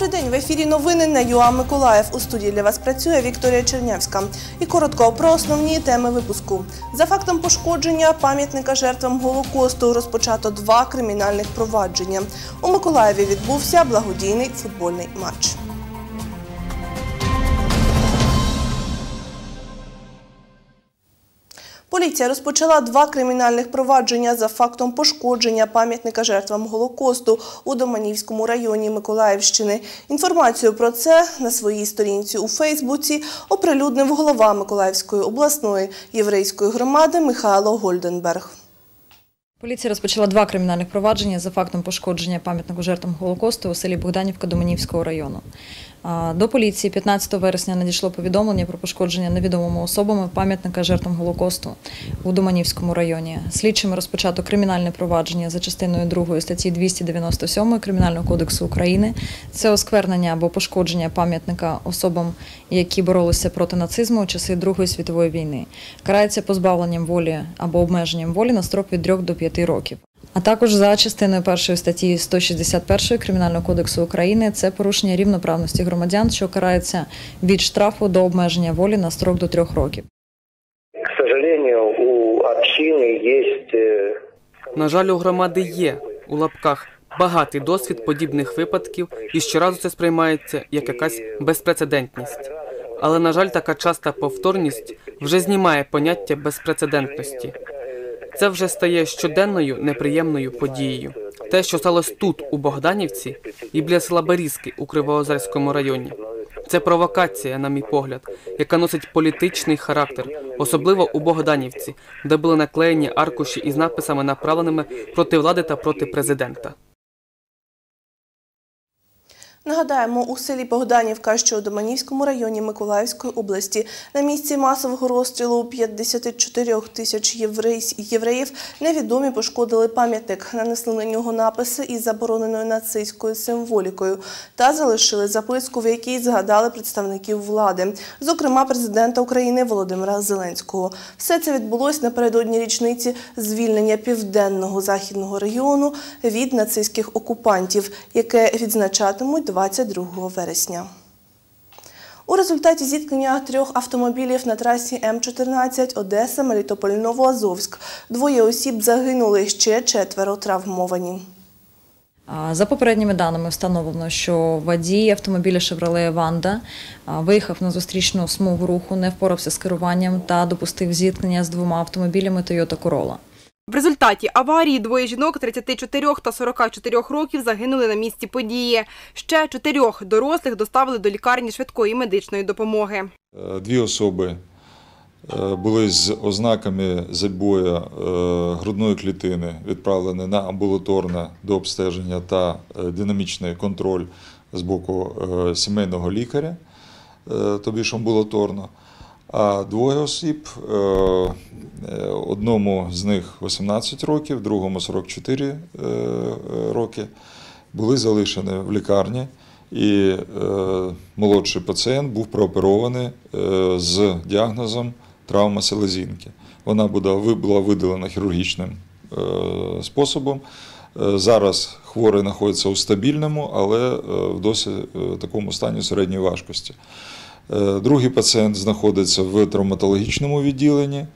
Добрий день, в ефірі новини на UA: Миколаїв. У студії для вас працює Вікторія Чернявська. І коротко про основні теми випуску. За фактом пошкодження пам'ятника жертвам Голокосту розпочато 2 кримінальних провадження. У Миколаєві відбувся благодійний футбольний матч. Поліція розпочала 2 кримінальних провадження за фактом пошкодження пам'ятника жертвам Голокосту у Доманівському районі Миколаївщини. Інформацію про це на своїй сторінці у Фейсбуці оприлюднив голова Миколаївської обласної єврейської громади Михайло Гольденберг. Поліція розпочала 2 кримінальних провадження за фактом пошкодження пам'ятнику жертвам Голокосту у селі Богданівка Доманівського району. До поліції 15 вересня надійшло повідомлення про пошкодження невідомими особами пам'ятника жертвам Голокосту у Доманівському районі. Слідчими розпочато кримінальне провадження за частиною 2 статті 297 Кримінального кодексу України. Це осквернення або пошкодження пам'ятника особам, які боролися проти нацизму у часи Другої світової війни. Карається позбавленням волі або обмеженням волі на строк від 3 до 5 років. А також за частиною 1 статті 161 Кримінального кодексу України – це порушення рівноправності громадян, що карається від штрафу до обмеження волі на строк до 3 років. На жаль, у громади є, у лапках, багатий досвід подібних випадків і щоразу це сприймається як якась безпрецедентність. Але, на жаль, така часта повторність вже знімає поняття безпрецедентності. Це вже стає щоденною неприємною подією. Те, що сталося тут, у Богданівці, і біля села Берізки у Кривоозерському районі. Це провокація, на мій погляд, яка носить політичний характер, особливо у Богданівці, де були наклеєні аркуші із написами, направленими проти влади та проти президента. Нагадаємо, у селі Богданівка, що у Доманівському районі Миколаївської області, на місці масового розстрілу 54 тисяч євреїв невідомі пошкодили пам'ятник, нанесли на нього написи із забороненою нацистською символікою та залишили записку, в якій згадали представників влади, зокрема президента України Володимира Зеленського. Все це відбулось напередодні річниці звільнення Південного Західного регіону від нацистських окупантів, яке відзначатимуть 22 вересня. У результаті зіткнення 3 автомобілів на трасі М-14 Одеса, Мелітополь, Новоазовськ. 2 осіб загинули, ще 4 травмовані. За попередніми даними встановлено, що водій автомобіля «Шевроле Ванда» виїхав на зустрічну смугу руху, не впорався з керуванням та допустив зіткнення з 2 автомобілями «Тойота Королла». В результаті аварії 2 жінок 34 та 44 років загинули на місці події. Ще 4 дорослих доставили до лікарні швидкої медичної допомоги. 2 особи були з ознаками забою грудної клітини, відправлені на амбулаторне дообстеження та динамічний контроль з боку сімейного лікаря, тобі ж амбулаторно. А 2 осіб, одному з них 18 років, другому 44 роки, були залишені в лікарні, і молодший пацієнт був прооперований з діагнозом травма селезінки. Вона була видалена хірургічним способом. Зараз хворий знаходиться у стабільному, але в досі такому стані середньої важкості. Другий пацієнт знаходиться в травматологічному відділенні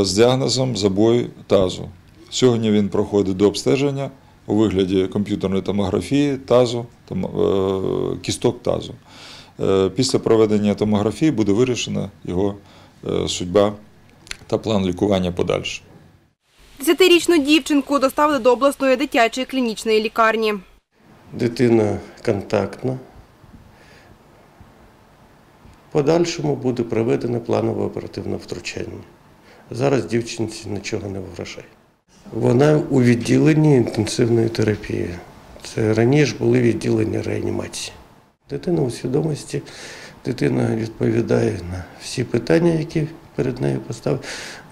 з діагнозом забою тазу. Сьогодні він проходить дообстеження у вигляді комп'ютерної томографії тазу, кісток тазу. Після проведення томографії буде вирішена його судьба та план лікування подальше. 10-річну дівчинку доставили до обласної дитячої клінічної лікарні. Дитина контактна. Подальшому буде проведено планове оперативне втручання. Зараз дівчинці нічого не вражає. Вона у відділенні інтенсивної терапії. Це раніше були відділення реанімації. Дитина у свідомості, дитина відповідає на всі питання, які перед нею поставили,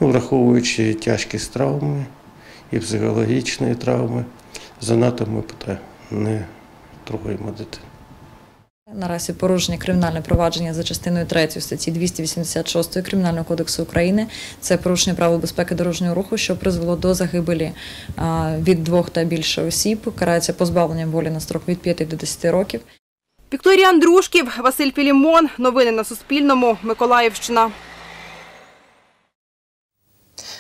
враховуючи тяжкість травми і психологічної травми. Занадто ми не трогаємо дитину. Наразі порушення кримінальне провадження за частиною 3 статті 286 Кримінального кодексу України. Це порушення правил безпеки дорожнього руху, що призвело до загибелі від 2 та більше осіб. Карається позбавленням волі на строк від 5 до 10 років. Вікторія Андрушків, Василь Пілімон. Новини на Суспільному. Миколаївщина.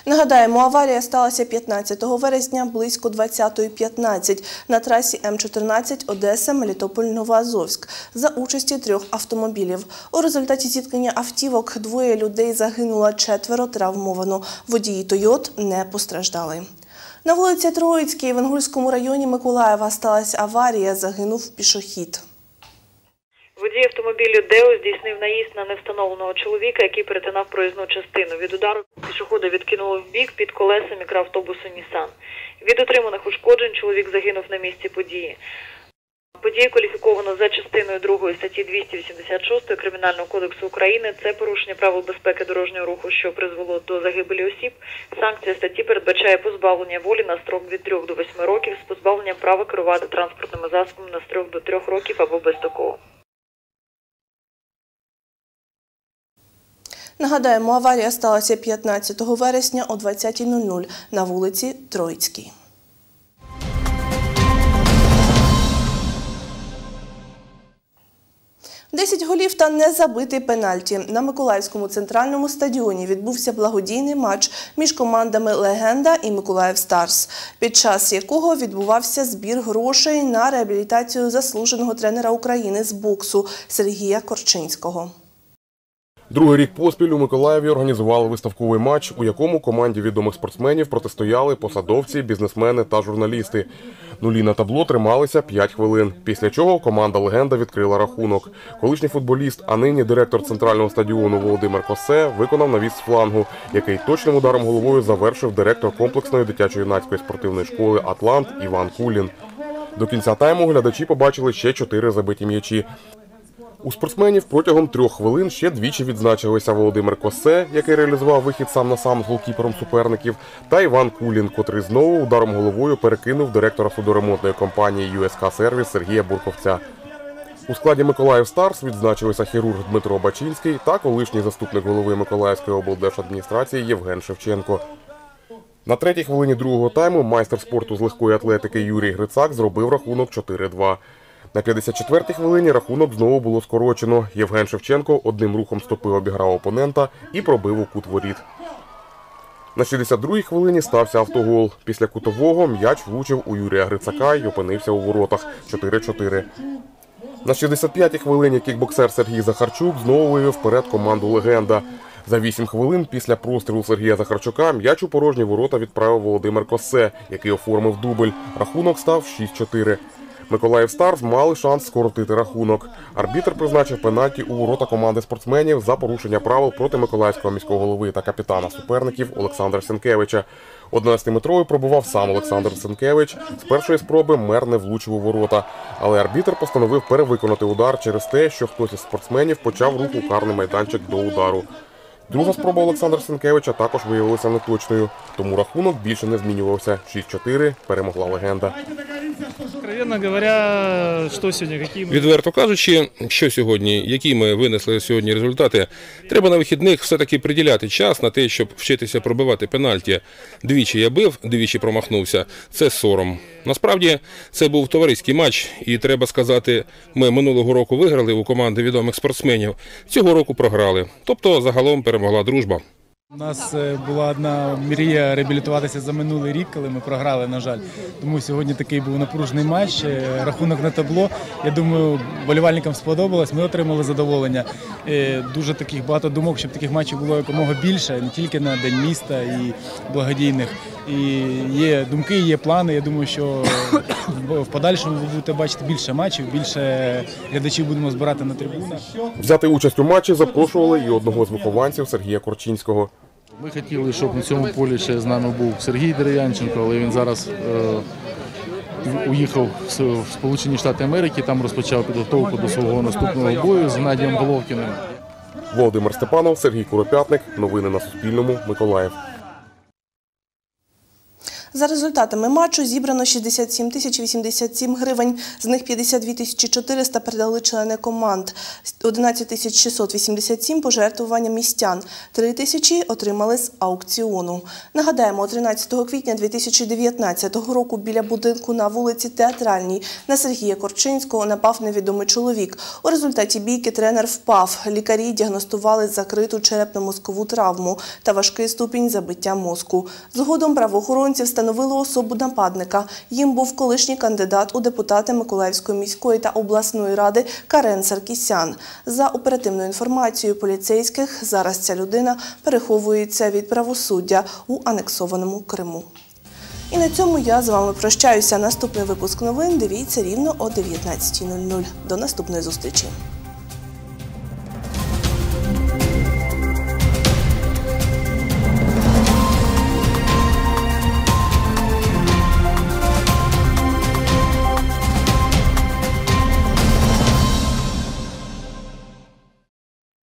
Нагадаємо, аварія сталася 15 вересня близько 20:15 на трасі М-14 Одеса, Мелітополь, Новоазовськ за участі 3 автомобілів. У результаті зіткнення автівок 2 людей загинуло, 4 травмовано. Водії «Тойот» не постраждали. На вулиці Троїцькій в Інгульському районі Миколаєва сталася аварія, загинув пішохід. Водій автомобілю «Део» здійснив наїзд на невстановленого чоловіка, який перетинав проїзну частину. Від удару пішохода відкинуло вбік під колеса мікроавтобусу «Нісан». Від отриманих ушкоджень чоловік загинув на місці події. Подію кваліфіковано за частиною 2 статті 286 Кримінального кодексу України. Це порушення правил безпеки дорожнього руху, що призвело до загибелі осіб. Санкція статті передбачає позбавлення волі на строк від 3 до 8 років з позбавленням права керувати транспортними засобами на строк до 3 років або безстроково. Нагадаємо, аварія сталася 15 вересня о 20:00 на вулиці Троїцькій. Десять голів та незабитий пенальті. На Миколаївському центральному стадіоні відбувся благодійний матч між командами «Легенда» і «Миколаїв Старс», під час якого відбувався збір грошей на реабілітацію заслуженого тренера України з боксу Сергія Корчинського. Другий рік поспіль у Миколаєві організували виставковий матч, у якому команді відомих спортсменів протистояли посадовці, бізнесмени та журналісти. Нулі на табло трималися 5 хвилин, після чого команда «Легенда» відкрила рахунок. Колишній футболіст, а нині директор центрального стадіону Володимир Косе виконав навіс з флангу, який точним ударом головою завершив директор комплексної дитячо-юнацької спортивної школи «Атлант» Іван Кулін. До кінця тайму глядачі побачили ще 4 забиті м'ячі. У спортсменів протягом 3 хвилин ще двічі відзначилися Володимир Косе, який реалізував вихід сам на сам з голкіпером суперників, та Іван Кулін, котрий знову ударом головою перекинув директора судоремонтної компанії «UA: Сервіс» Сергія Бурковця. У складі «Миколаїв Старс» відзначилися хірург Дмитро Бачинський та колишній заступник голови Миколаївської облдержадміністрації Євген Шевченко. На 3-й хвилині 2-го тайму майстер спорту з легкої атлетики Юрій Грицак зробив рахунок 4-2. На 54-й хвилині рахунок знову було скорочено. Євген Шевченко одним рухом стопи обіграв опонента і пробив у кут воріт. На 62-й хвилині стався автогол. Після кутового м'яч влучив у Юрія Грицака і опинився у воротах. 4-4. На 65-й хвилині кікбоксер Сергій Захарчук знову вивів вперед команду «Легенда». За 8 хвилин після прострілу Сергія Захарчука м'яч у порожні ворота відправив Володимир Косе, який оформив дубль. Рахунок став 6-4. «Миколаїв Старс» мали шанс скоротити рахунок. Арбітр призначив пенальті у ворота команди спортсменів за порушення правил проти миколаївського міського голови та капітана суперників Олександра Сенкевича. 11-метровий пробував сам Олександр Сенкевич. З першої спроби мер не влучив у ворота. Але арбітр постановив перевиконати удар через те, що хтось із спортсменів почав рух у карний майданчик до удару. Друга спроба Олександра Сенкевича також виявилася неточною. Тому рахунок більше не змінювався. 6-4 перемогла «Легенда». Відверто кажучи, що сьогодні, які ми винесли сьогодні результати, треба на вихідних все-таки приділяти час на те, щоб вчитися пробивати пенальті. Двічі я бив, двічі промахнувся. Це сором. Насправді, це був товариський матч, і треба сказати, ми минулого року виграли у команди відомих спортсменів, цього року програли. Тобто, загалом перемогла дружба. У нас була одна мрія реабілітуватися за минулий рік, коли ми програли, на жаль. Тому сьогодні такий був напружений матч, рахунок на табло. Я думаю, вболівальникам сподобалось, ми отримали задоволення. Дуже таких багато думок, щоб таких матчів було якомога більше, не тільки на День міста і благодійних. І є думки, є плани. Я думаю, що в подальшому ви будете бачити більше матчів, більше глядачів будемо збирати на трибунах. Взяти участь у матчі запрошували і одного з вихованців Сергія Корчинського. Ми хотіли, щоб на цьому полі ще з нами був Сергій Деревянченко, але він зараз уїхав в Сполучені Штати Америки, там розпочав підготовку до свого наступного бою з Геннадієм Головкіним. Володимир Степанов, Сергій Куропятник. Новини на Суспільному. Миколаїв. За результатами матчу зібрано 67 тисяч 87 гривень, з них 52 тисячі 400 передали члени команд, 11 тисяч 687 – пожертвування містян, 3 тисячі отримали з аукціону. Нагадаємо, 13 квітня 2019 року біля будинку на вулиці Театральній на Сергія Корчинського напав невідомий чоловік. У результаті бійки тренер впав. Лікарі діагностували закриту черепно-мозкову травму та важкий ступінь забиття мозку. Згодом правоохоронці встановили особу нападника. Їм був колишній кандидат у депутати Миколаївської міської та обласної ради Карен Саркісян. За оперативною інформацією поліцейських, зараз ця людина переховується від правосуддя у анексованому Криму. І на цьому я з вами прощаюся. Наступний випуск новин дивіться рівно о 19:00. До наступної зустрічі.